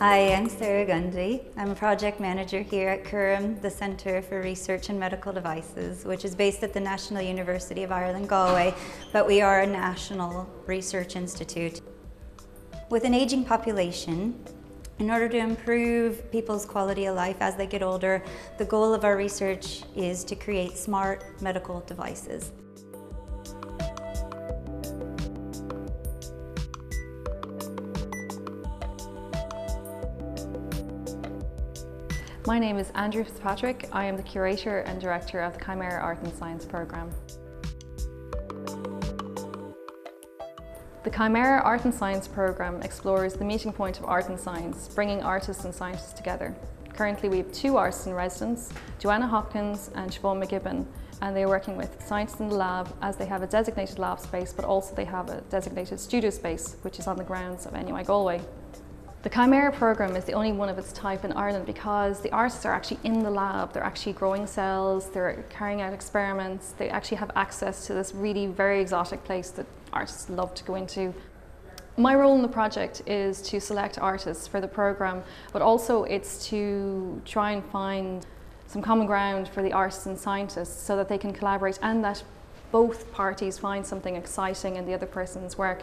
Hi, I'm Sarah Gundy. I'm a project manager here at CÚRAM, the Centre for Research in Medical Devices, which is based at the National University of Ireland Galway, but we are a national research institute. With an ageing population, in order to improve people's quality of life as they get older, the goal of our research is to create smart medical devices. My name is Andrew Fitzpatrick. I am the curator and director of the Chimera Art and Science Programme. The Chimera Art and Science Programme explores the meeting point of art and science, bringing artists and scientists together. Currently we have two artists in residence, Joanna Hopkins and Siobhan McGibbon, and they are working with scientists in the lab as they have a designated lab space, but also they have a designated studio space, which is on the grounds of NUI Galway. The Chimera programme is the only one of its type in Ireland because the artists are actually in the lab, they're actually growing cells, they're carrying out experiments, they actually have access to this really very exotic place that artists love to go into. My role in the project is to select artists for the programme, but also it's to try and find some common ground for the artists and scientists so that they can collaborate and that both parties find something exciting in the other person's work.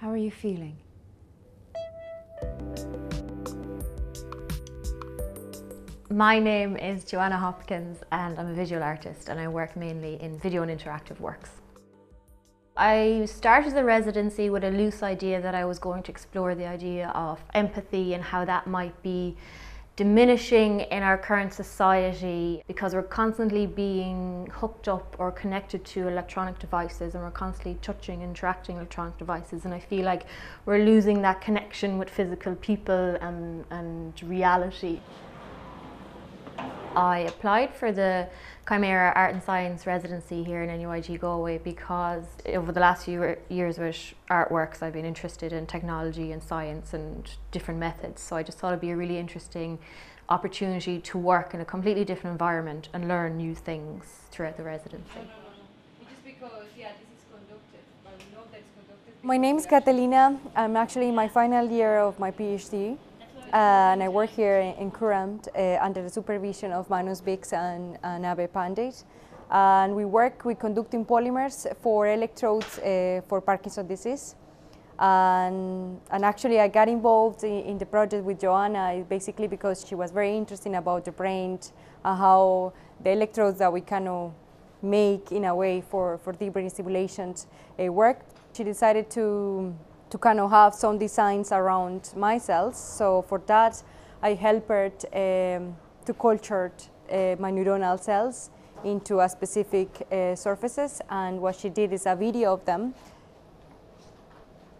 How are you feeling? My name is Joanna Hopkins and I'm a visual artist and I work mainly in video and interactive works. I started the residency with a loose idea that I was going to explore the idea of empathy and how that might be diminishing in our current society because we're constantly being hooked up or connected to electronic devices and we're constantly touching, interacting with electronic devices, and I feel like we're losing that connection with physical people and reality. I applied for the Chimera Art and Science residency here in NUIG Galway because over the last few years with artworks I've been interested in technology and science and different methods, so I just thought it'd be a really interesting opportunity to work in a completely different environment and learn new things throughout the residency. Just because, yeah, this is conducted, but we know that it's conducted. My name is Catalina. I'm actually in my final year of my PhD. And I work here in Courant under the supervision of Manus Bix and Nave Pandit. And we work with conducting polymers for electrodes for Parkinson's disease. And actually I got involved in the project with Joanna basically because she was very interested about the brain and how the electrodes that we kind of make in a way for deep brain stimulations work. She decided to kind of have some designs around my cells. So for that, I helped her to culture my neuronal cells into a specific surfaces. And what she did is a video of them.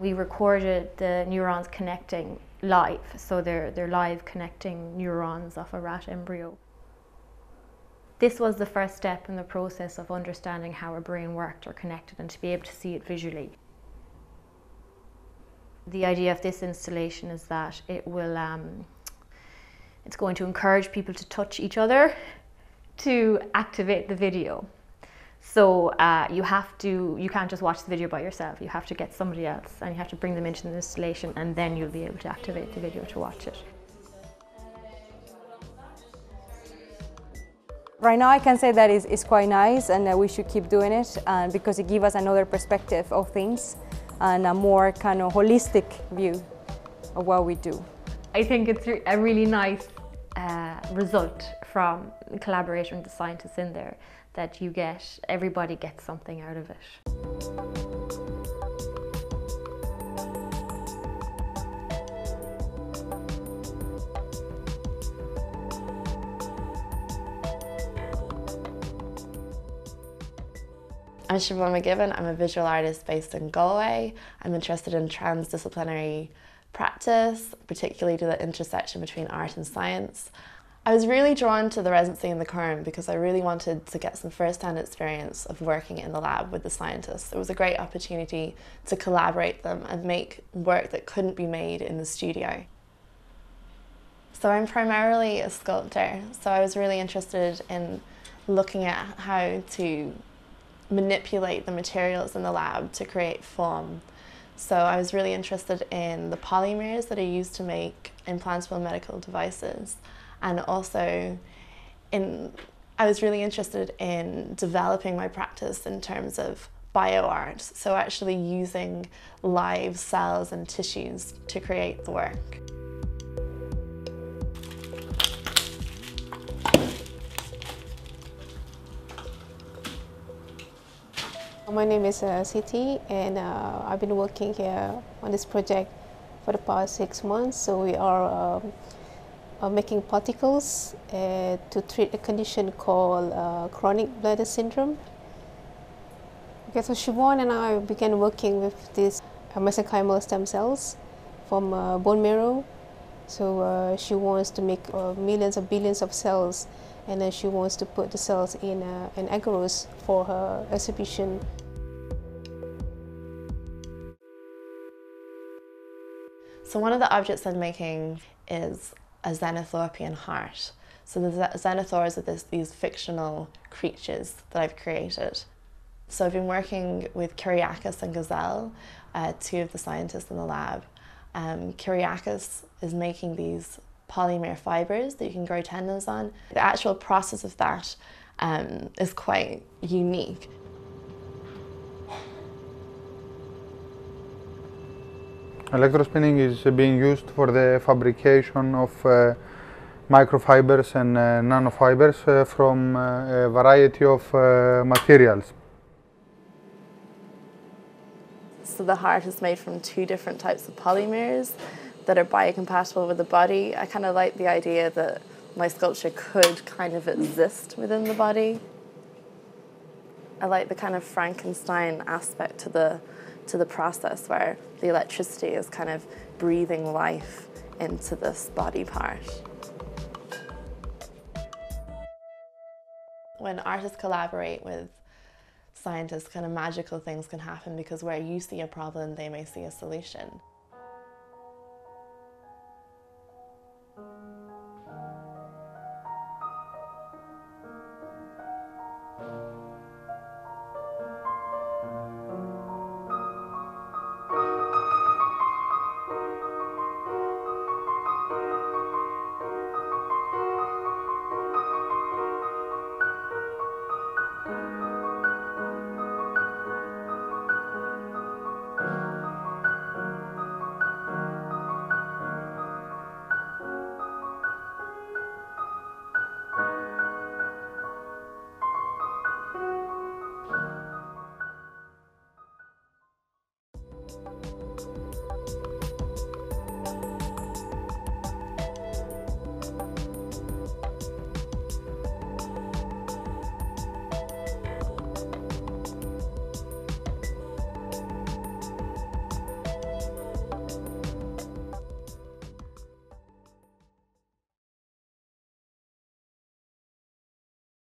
We recorded the neurons connecting live. So they're live connecting neurons off a rat embryo. This was the first step in the process of understanding how our brain worked or connected and to be able to see it visually. The idea of this installation is that it will, it's going to encourage people to touch each other to activate the video. So you can't just watch the video by yourself, you have to get somebody else and you have to bring them into the installation and then you'll be able to activate the video to watch it. Right now I can say that it's quite nice and that we should keep doing it because it gives us another perspective of things and a more kind of holistic view of what we do. I think it's a really nice result from collaboration with the scientists in there, that you get, everybody gets something out of it. I'm Siobhan McGibbon, I'm a visual artist based in Galway. I'm interested in transdisciplinary practice, particularly to the intersection between art and science. I I was really drawn to the residency in the CÚRAM because I really wanted to get some first-hand experience of working in the lab with the scientists. It was a great opportunity to collaborate with them and make work that couldn't be made in the studio. So I'm primarily a sculptor, so I was really interested in looking at how to manipulate the materials in the lab to create form. So I was really interested in the polymers that are used to make implantable medical devices, and also I was really interested in developing my practice in terms of bioart, so actually using live cells and tissues to create the work. My name is Siti, and I've been working here on this project for the past 6 months. So we are making particles to treat a condition called chronic bladder syndrome. Okay, so Siobhan and I began working with these mesenchymal stem cells from bone marrow. So she wants to make millions or billions of cells, and then she wants to put the cells in an agarose for her exhibition. So one of the objects I'm making is a Xenothorpian heart. So the Xenothors are these fictional creatures that I've created. So I've been working with Kyriakos and Gazelle, two of the scientists in the lab. Kyriakos is making these polymer fibres that you can grow tendons on. The actual process of that is quite unique. Electrospinning is being used for the fabrication of microfibers and nanofibers from a variety of materials. So the heart is made from two different types of polymers that are biocompatible with the body. I kind of like the idea that my sculpture could kind of exist within the body. I like the kind of Frankenstein aspect to the process, where the electricity is kind of breathing life into this body part. When artists collaborate with scientists, kind of magical things can happen, because where you see a problem, they may see a solution.